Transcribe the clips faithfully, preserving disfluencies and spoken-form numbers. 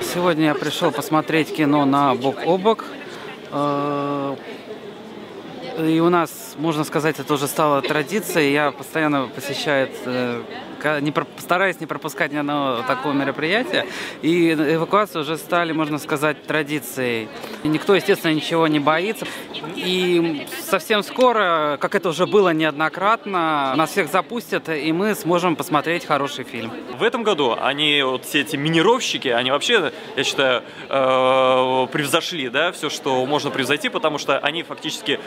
Сегодня я пришел посмотреть кино на «Бок о Бок». И у нас, можно сказать, это уже стало традицией. Я постоянно посещаю, не стараюсь не пропускать ни одного такого мероприятия. И эвакуации уже стали, можно сказать, традицией. И никто, естественно, ничего не боится. И совсем скоро, как это уже было неоднократно, нас всех запустят, и мы сможем посмотреть хороший фильм. В этом году они, вот все эти минировщики, они вообще, я считаю, превзошли, да, все, что можно превзойти, потому что они фактически,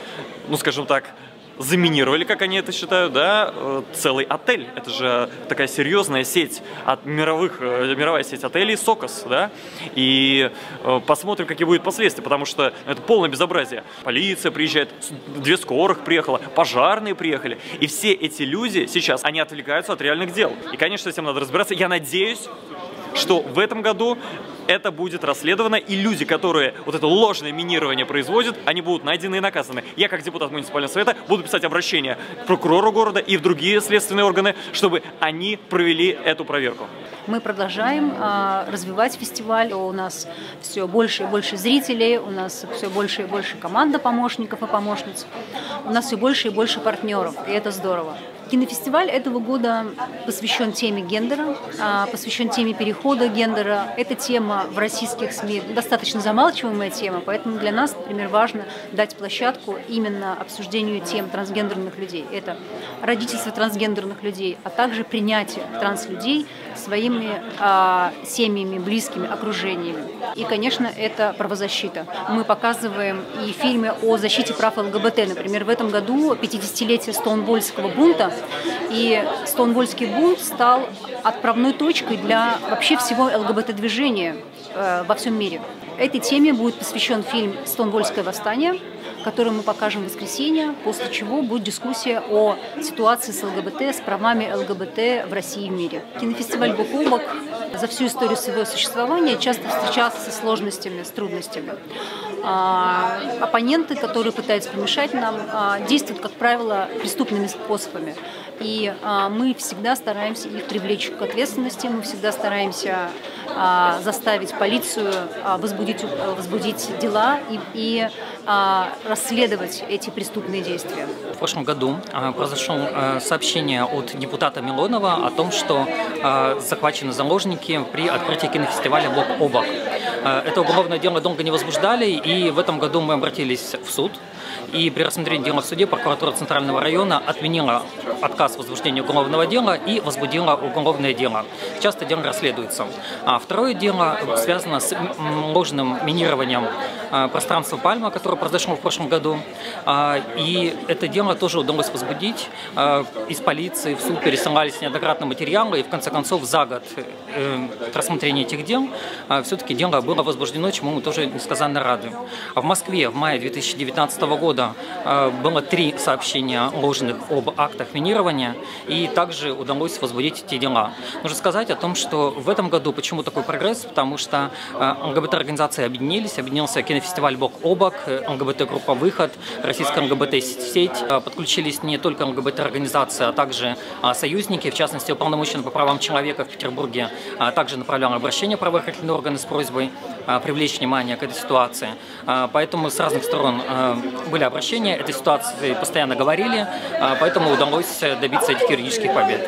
ну, скажем так, заминировали, как они это считают, да, целый отель. Это же такая серьезная сеть от мировых, мировая сеть отелей «Сокос», да. И посмотрим, какие будут последствия, потому что это полное безобразие. Полиция приезжает, две скорых приехала, пожарные приехали. И все эти люди сейчас, они отвлекаются от реальных дел. И, конечно, с этим надо разбираться. Я надеюсь, что в этом году это будет расследовано, и люди, которые вот это ложное минирование производят, они будут найдены и наказаны. Я, как депутат муниципального совета, буду писать обращение к прокурору города и в другие следственные органы, чтобы они провели эту проверку. Мы продолжаем э, развивать фестиваль. У нас все больше и больше зрителей, у нас все больше и больше команда помощников и помощниц, у нас все больше и больше партнеров, и это здорово. Кинофестиваль этого года посвящен теме гендера, посвящен теме перехода гендера. Эта тема в российских СМИ достаточно замалчиваемая тема, поэтому для нас, например, важно дать площадку именно обсуждению тем трансгендерных людей. Это родительство трансгендерных людей, а также принятие транслюдей своими а, семьями, близкими, окружениями. И, конечно, это правозащита. Мы показываем и фильмы о защите прав ЛГБТ. Например, в этом году пятидесятилетие Стоунволлского бунта. И Стоунволлский бунт стал отправной точкой для вообще всего ЛГБТ-движения э, во всем мире. Этой теме будет посвящен фильм «Стоунволлское восстание», который мы покажем в воскресенье, после чего будет дискуссия о ситуации с ЛГБТ, с правами ЛГБТ в России и в мире. Кинофестиваль «Бок о Бок» за всю историю своего существования часто встречался со сложностями, с трудностями. А, оппоненты, которые пытаются помешать нам, а, действуют, как правило, преступными способами. И а, мы всегда стараемся их привлечь к ответственности, мы всегда стараемся а, заставить полицию а, возбудить, а, возбудить дела и, и а, расследовать эти преступные действия. В прошлом году а, произошло а, сообщение от депутата Милонова о том, что а, захвачены заложники при открытии кинофестиваля «Бок о Бок». А, это уголовное дело долго не возбуждали, и в этом году мы обратились в суд. И при рассмотрении дела в суде прокуратура Центрального района отменила отказ в возбуждении уголовного дела и возбудила уголовное дело. Сейчас это дело расследуется. А второе дело связано с ложным минированием пространства Пальма, которое произошло в прошлом году. И это дело тоже удалось возбудить. Из полиции в суд пересылались неоднократно материалы, и в конце концов за год рассмотрения этих дел все-таки дело было возбуждено, чему мы тоже несказанно рады. В Москве в мае две тысячи девятнадцатого года было три сообщения ложных об актах минирования, и также удалось возбудить эти дела. Нужно сказать о том, что в этом году почему такой прогресс, потому что ЛГБТ-организации объединились, объединился кинофестиваль «Бок о Бок», ЛГБТ-группа «Выход», Российская ЛГБТ-сеть. Подключились не только ЛГБТ-организации, а также союзники, в частности, Уполномоченный по правам человека в Петербурге также направлял обращение в правоохранительные органы с просьбой привлечь внимание к этой ситуации. Поэтому с разных сторон были обращения, этой ситуации постоянно говорили, поэтому удалось добиться этих юридических побед.